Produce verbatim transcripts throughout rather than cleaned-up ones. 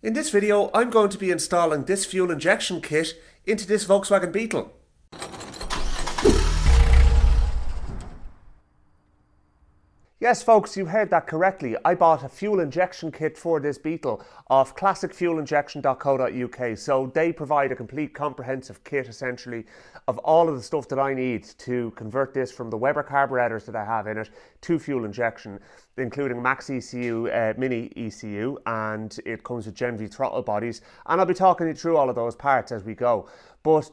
In this video, I'm going to be installing this fuel injection kit into this Volkswagen Beetle. Yes folks, you heard that correctly. I bought a fuel injection kit for this Beetle off Classic Fuel Injection dot co dot U K. So they provide a complete comprehensive kit essentially of all of the stuff that I need to convert this from the Weber carburetors that I have in it to fuel injection, including MaxxECU, uh, Mini E C U, and it comes with Gen V throttle bodies. And I'll be talking you through all of those parts as we go. But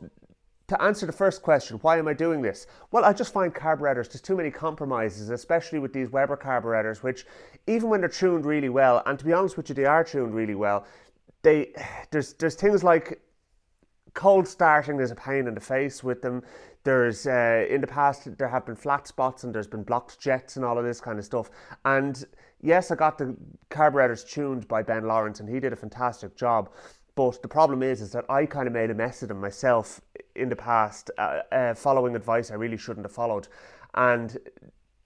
to answer the first question, why am I doing this? Well, I just find carburetors, there's too many compromises, especially with these Weber carburetors, which even when they're tuned really well, and to be honest with you, they are tuned really well, they there's there's things like cold starting is a pain in the face with them. There's, uh, in the past, there have been flat spots and there's been blocked jets and all of this kind of stuff. And yes, I got the carburetors tuned by Ben Lawrence and he did a fantastic job. But the problem is, is that I kind of made a mess of them myself in the past, uh, uh, following advice I really shouldn't have followed. And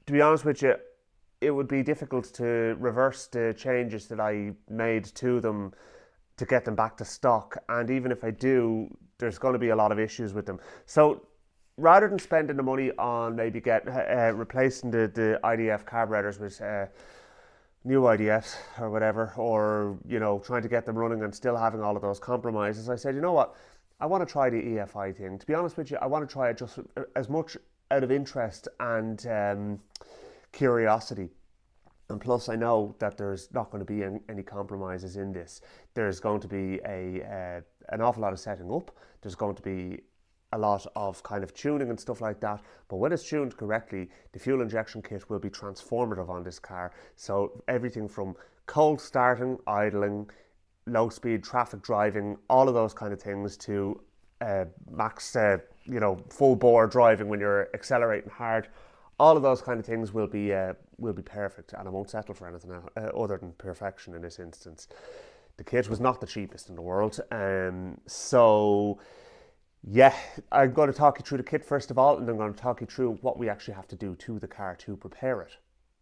to be honest with you, it would be difficult to reverse the changes that I made to them to get them back to stock. And even if I do, there's going to be a lot of issues with them. So rather than spending the money on maybe get uh, replacing the, the I D F carburetors with uh, new I D Fs or whatever, or, you know, trying to get them running and still having all of those compromises, I said, you know what, I want to try the E F I thing. To be honest with you, I want to try it just as much out of interest and um, curiosity. And plus, I know that there's not going to be any compromises in this. There's going to be a uh, an awful lot of setting up. There's going to be a lot of kind of tuning and stuff like that, but when it's tuned correctly, the fuel injection kit will be transformative on this car. So everything from cold starting, idling, low speed traffic driving, all of those kind of things, to uh, max, uh, you know, full bore driving when you're accelerating hard, all of those kind of things will be uh, will be perfect, and I won't settle for anything other than perfection in this instance. The kit was not the cheapest in the world, um, so. Yeah, I'm going to talk you through the kit first of all, and I'm going to talk you through what we actually have to do to the car to prepare it.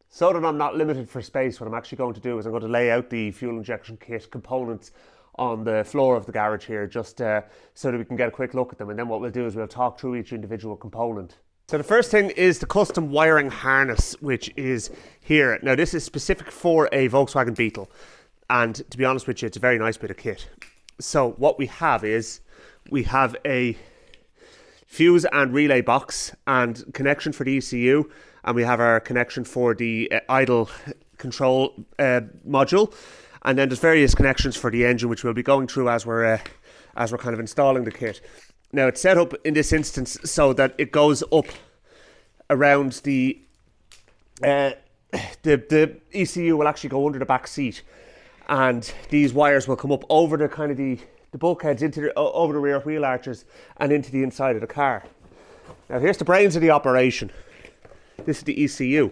So that I'm not limited for space, what I'm actually going to do is I'm going to lay out the fuel injection kit components on the floor of the garage here, just uh, so that we can get a quick look at them, and then what we'll do is we'll talk through each individual component. So the first thing is the custom wiring harness, which is here. Now this is specific for a Volkswagen Beetle, and to be honest with you, it's a very nice bit of kit. So what we have is, we have a fuse and relay box and connection for the E C U, and we have our connection for the uh, idle control uh, module, and then there's various connections for the engine, which we'll be going through as we're uh, as we're kind of installing the kit. Now it's set up in this instance so that it goes up around the uh, the the E C U will actually go under the back seat, and these wires will come up over the kind of the the bulkheads into the, over the rear wheel arches and into the inside of the car. Now here's the brains of the operation. This is the E C U.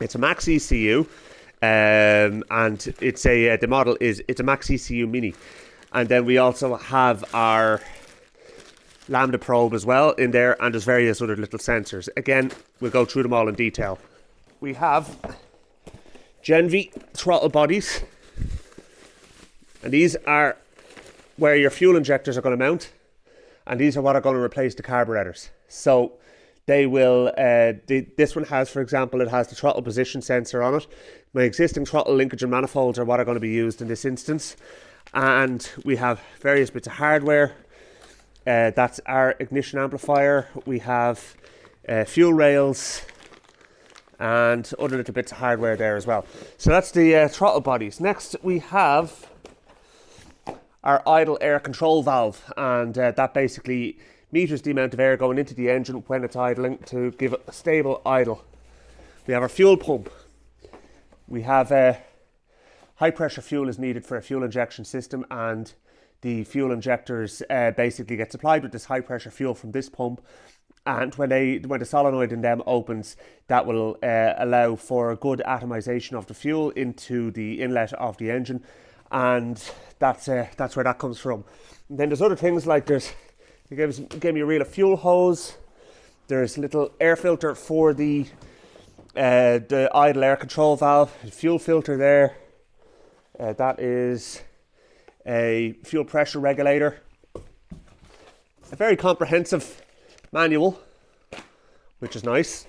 It's a MaxxECU, um, and it's a uh, the model is it's a MaxxECU Mini, and then we also have our Lambda probe as well in there, and there's various other little sensors. Again, we'll go through them all in detail. We have Gen V throttle bodies, and these are where your fuel injectors are going to mount, and these are what are going to replace the carburetors. So they will, uh, the, this one has, for example, it has the throttle position sensor on it. My existing throttle linkage and manifolds are what are going to be used in this instance. And we have various bits of hardware. Uh, that's our ignition amplifier. We have uh, fuel rails and other little bits of hardware there as well. So that's the uh, throttle bodies. Next we have our idle air control valve, and uh, that basically meters the amount of air going into the engine when it's idling to give it a stable idle. We have our fuel pump. We have uh, high pressure fuel is needed for a fuel injection system, and the fuel injectors uh, basically get supplied with this high pressure fuel from this pump, and when they when the solenoid in them opens, that will uh, allow for a good atomization of the fuel into the inlet of the engine, and that's uh, that's where that comes from. And then there's other things like there's they gave, us, gave me a reel of fuel hose. There's a little air filter for the uh, the idle air control valve. Fuel filter there. Uh, that is a fuel pressure regulator, a very comprehensive manual, which is nice,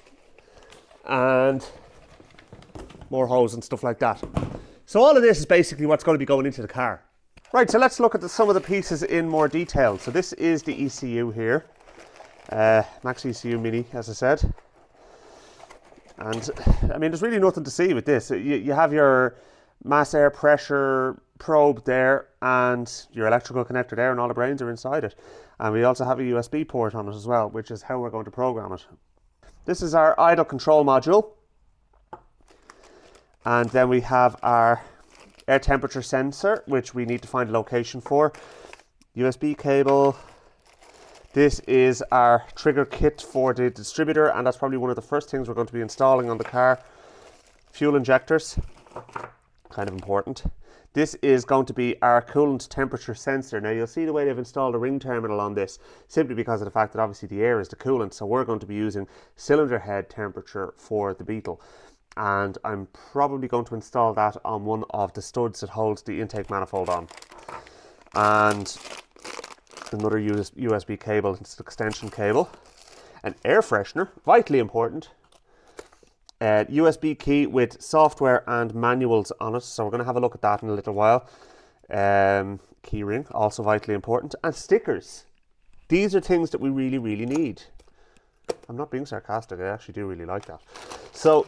and more hose and stuff like that. So all of this is basically what's going to be going into the car. Right, so let's look at the, some of the pieces in more detail. So this is the E C U here, uh, MaxxECU Mini, as I said. And I mean, there's really nothing to see with this. You, you have your mass air pressure probe there and your electrical connector there, and all the brains are inside it. And we also have a U S B port on it as well, which is how we're going to program it. This is our idle control module. And then we have our air temperature sensor, which we need to find a location for. U S B cable. This is our trigger kit for the distributor, and that's probably one of the first things we're going to be installing on the car. Fuel injectors, kind of important. This is going to be our coolant temperature sensor. Now you'll see the way they've installed a ring terminal on this, simply because of the fact that obviously the air is the coolant, so we're going to be using cylinder head temperature for the Beetle. And I'm probably going to install that on one of the studs that holds the intake manifold on. And another U S B cable, it's an extension cable. An air freshener, vitally important. Uh, U S B key with software and manuals on it, so we're going to have a look at that in a little while. Um, key ring, also vitally important. And stickers. These are things that we really, really need. I'm not being sarcastic, I actually do really like that. So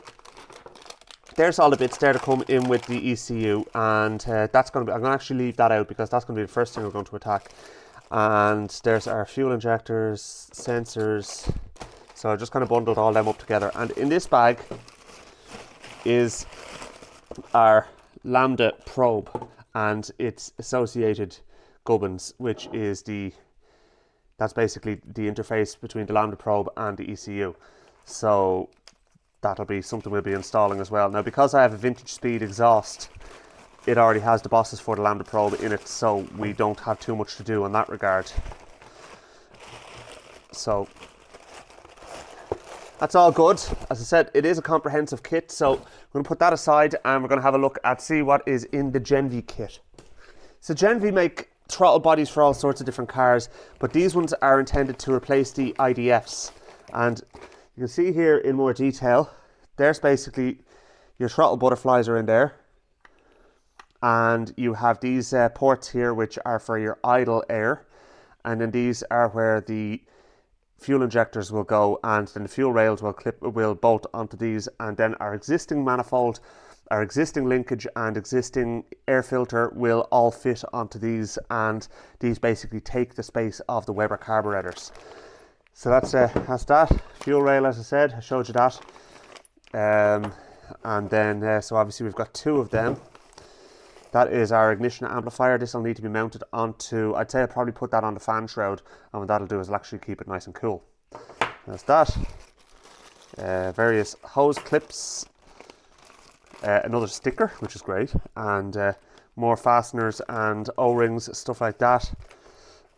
there's all the bits there to come in with the E C U, and uh, that's going to be, I'm going to actually leave that out because that's going to be the first thing we're going to attack. And there's our fuel injectors, sensors. So I just kind of bundled all them up together. And in this bag is our Lambda probe and its associated gubbins, which is the, that's basically the interface between the Lambda probe and the E C U. So that'll be something we'll be installing as well. Now, because I have a Vintage Speed exhaust, it already has the bosses for the Lambda probe in it, so we don't have too much to do in that regard. So that's all good. As I said, it is a comprehensive kit, so we're going to put that aside and we're going to have a look at see what is in the Gen V kit. So Gen V make throttle bodies for all sorts of different cars, but these ones are intended to replace the I D Fs. And you can see here in more detail, there's basically your throttle butterflies are in there. And you have these uh, ports here, which are for your idle air. And then these are where the fuel injectors will go, and then the fuel rails will clip, will bolt onto these. And then our existing manifold, our existing linkage and existing air filter will all fit onto these. And these basically take the space of the Weber carburetors. So that's, uh, that's that. Fuel rail, as I said, I showed you that. Um, and then, uh, so obviously we've got two of them. That is our ignition amplifier. This will need to be mounted onto, I'd say I'll probably put that on the fan shroud, and what that'll do is it'll actually keep it nice and cool. That's that. Uh, various hose clips. Uh, another sticker, which is great. And uh, more fasteners and O-rings, stuff like that.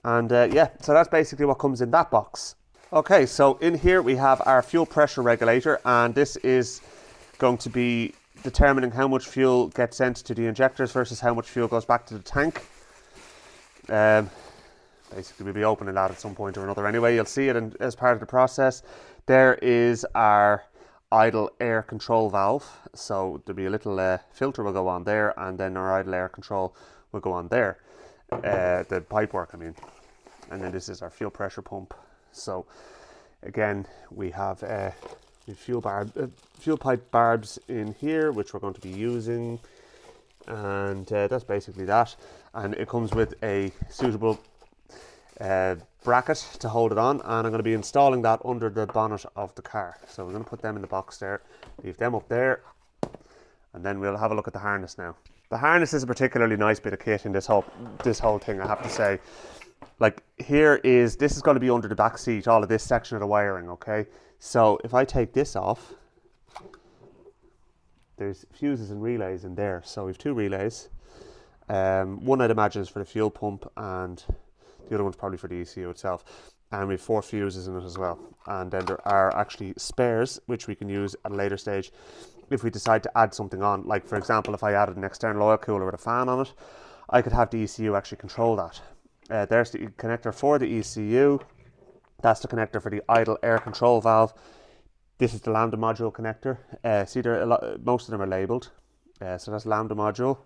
And uh, yeah, so that's basically what comes in that box. Okay, so in here we have our fuel pressure regulator, and this is going to be determining how much fuel gets sent to the injectors versus how much fuel goes back to the tank. Um, basically, we'll be opening that at some point or another anyway. You'll see it in, as part of the process. There is our idle air control valve. So there'll be a little uh, filter will go on there, and then our idle air control will go on there. Uh, the pipe work, I mean. And then this is our fuel pressure pump. So again, we have... Uh, Fuel, barb, uh, fuel pipe barbs in here, which we're going to be using, and uh, that's basically that. And it comes with a suitable uh, bracket to hold it on, and I'm going to be installing that under the bonnet of the car. So we're going to put them in the box there, leave them up there, and then we'll have a look at the harness now. The harness is a particularly nice bit of kit in this whole this whole thing, I have to say. Like here is, this is going to be under the back seat, all of this section of the wiring, okay? So if I take this off, there's fuses and relays in there. So we've two relays. Um, one I'd imagine is for the fuel pump, and the other one's probably for the E C U itself. And we have four fuses in it as well. And then there are actually spares, which we can use at a later stage if we decide to add something on. Like for example, if I added an external oil cooler with a fan on it, I could have the E C U actually control that. Uh, there's the connector for the E C U. That's the connector for the idle air control valve. This is the Lambda module connector. Uh, see, there a lot, most of them are labelled. Uh, so that's Lambda module.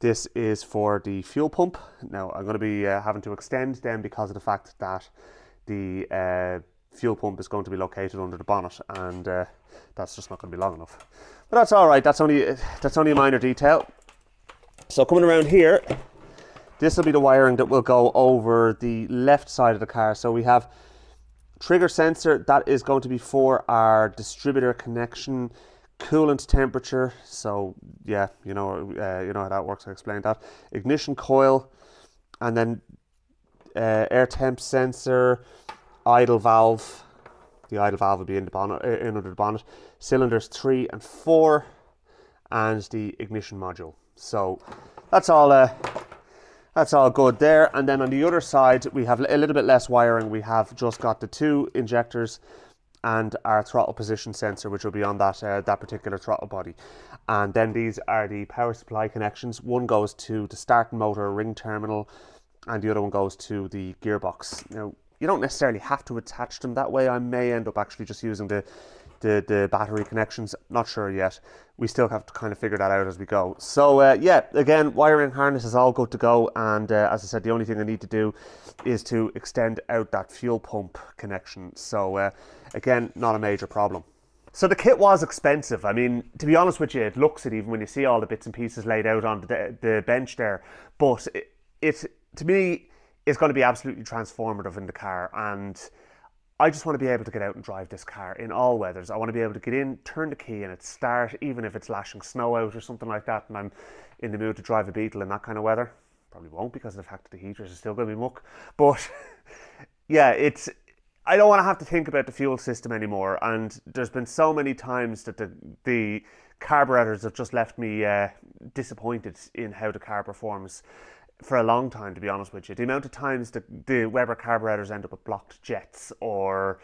This is for the fuel pump. Now I'm going to be uh, having to extend them because of the fact that the uh, fuel pump is going to be located under the bonnet, and uh, that's just not going to be long enough. But that's all right. That's only that's only a minor detail. So coming around here, this will be the wiring that will go over the left side of the car. So we have trigger sensor, that is going to be for our distributor connection, coolant temperature. So yeah, you know, uh, you know how that works. I explained that. Ignition coil, and then uh, air temp sensor, idle valve. The idle valve will be in the bonnet, in under the bonnet. Cylinders three and four, and the ignition module. So that's all. Uh, That's all good there. And then on the other side, we have a little bit less wiring. We have just got the two injectors and our throttle position sensor, which will be on that, uh, that particular throttle body. And then these are the power supply connections. One goes to the start motor ring terminal, and the other one goes to the gearbox. Now, you don't necessarily have to attach them that way. I may end up actually just using the, the, the battery connections. Not sure yet. We still have to kind of figure that out as we go. So uh, yeah, again, wiring harness is all good to go. And uh, as I said, the only thing I need to do is to extend out that fuel pump connection. So uh, again, not a major problem. So the kit was expensive. I mean, to be honest with you, it looks it even when you see all the bits and pieces laid out on the, the bench there. But it, it, to me, it's going to be absolutely transformative in the car. And I just want to be able to get out and drive this car in all weathers. I want to be able to get in, turn the key and it start, even if it's lashing snow out or something like that, and I'm in the mood to drive a Beetle in that kind of weather. Probably won't, because of the fact that the heaters are still going to be muck. But yeah, it's, I don't want to have to think about the fuel system anymore. And there's been so many times that the, the carburetors have just left me uh, disappointed in how the car performs. For a long time, to be honest with you, the amount of times the, the Weber carburetors end up with blocked jets or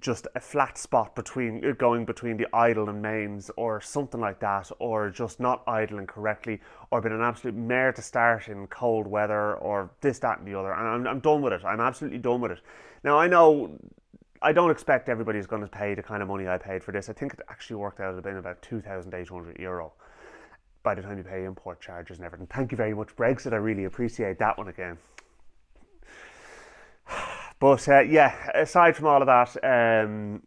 just a flat spot between going between the idle and mains or something like that, or just not idling correctly, or been an absolute mare to start in cold weather, or this, that and the other. And I'm, I'm done with it. I'm absolutely done with it. Now, I know I don't expect everybody's going to pay the kind of money I paid for this. I think it actually worked out to have been about two thousand eight hundred euro. By the time you pay import charges and everything. Thank you very much, Brexit. I really appreciate that one again. But uh, yeah, aside from all of that, um,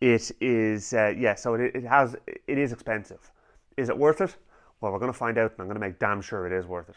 it is uh, yeah. So it, it has it is expensive. Is it worth it? Well, we're going to find out, and I'm going to make damn sure it is worth it.